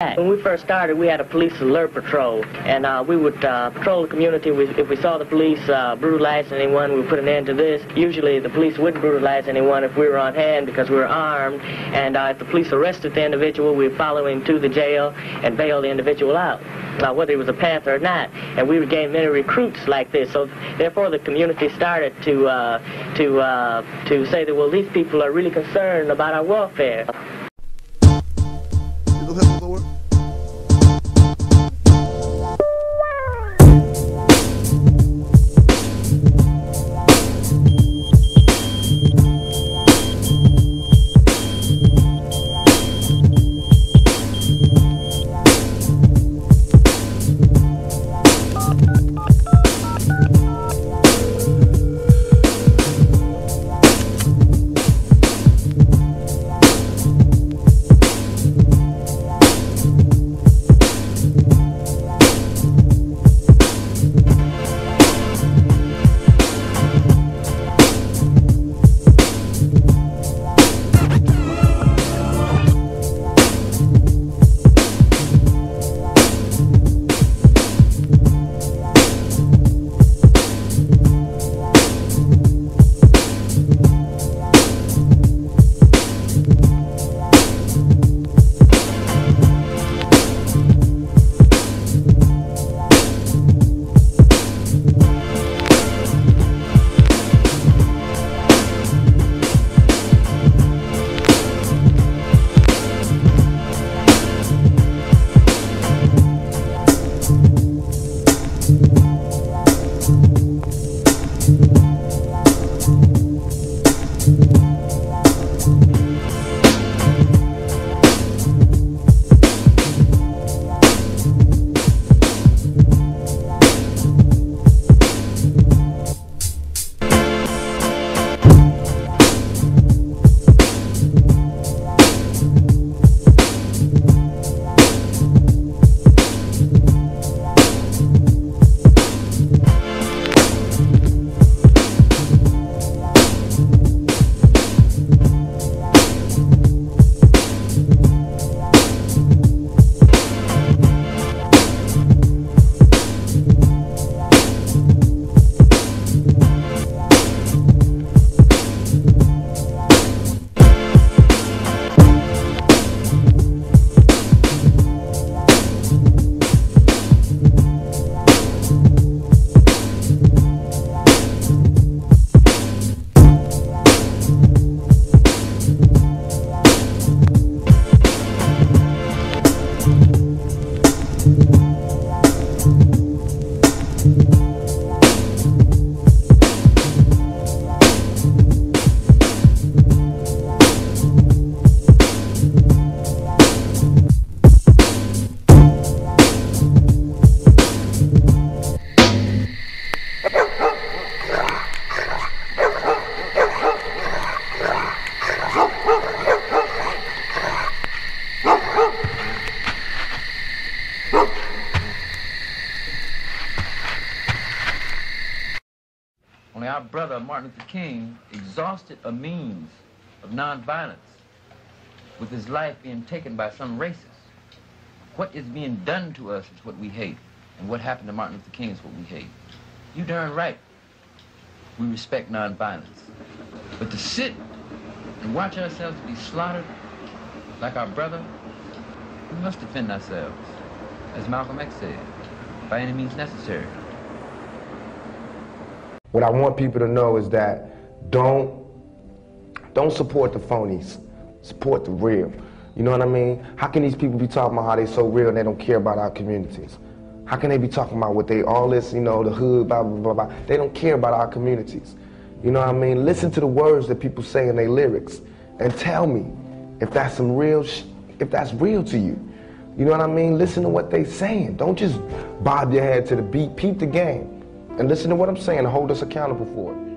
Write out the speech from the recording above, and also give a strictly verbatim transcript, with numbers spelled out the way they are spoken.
When we first started, we had a police alert patrol, and uh, we would uh, patrol the community. We, if we saw the police uh, brutalizing anyone, we would put an end to this. Usually the police wouldn't brutalize anyone if we were on hand because we were armed, and uh, if the police arrested the individual, we would follow him to the jail and bail the individual out, uh, whether he was a Panther or not. And we would gain many recruits like this, so therefore the community started to, uh, to, uh, to say that, well, these people are really concerned about our welfare. Only our brother, Martin Luther King, exhausted a means of nonviolence with his life being taken by some racist. What is being done to us is what we hate, and what happened to Martin Luther King is what we hate. You darn right. We respect nonviolence. But to sit and watch ourselves be slaughtered like our brother, we must defend ourselves, as Malcolm X said, by any means necessary. What I want people to know is that don't, don't support the phonies, support the real. You know what I mean? How can these people be talking about how they so real and they don't care about our communities? How can they be talking about what they, all this, you know, the hood, blah, blah, blah, blah. They don't care about our communities. You know what I mean? Listen to the words that people say in their lyrics and tell me if that's some real sh if that's real to you. You know what I mean? Listen to what they saying. Don't just bob your head to the beat, peep the game. And listen to what I'm saying, hold us accountable for it.